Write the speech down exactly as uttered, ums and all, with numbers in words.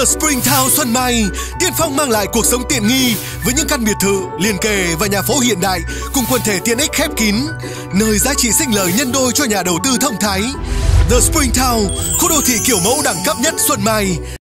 The Springtown Xuân Mai tiên phong mang lại cuộc sống tiện nghi với những căn biệt thự liền kề và nhà phố hiện đại cùng quần thể tiện ích khép kín, nơi giá trị sinh lời nhân đôi cho nhà đầu tư thông thái. The Springtown, khu đô thị kiểu mẫu đẳng cấp nhất Xuân Mai.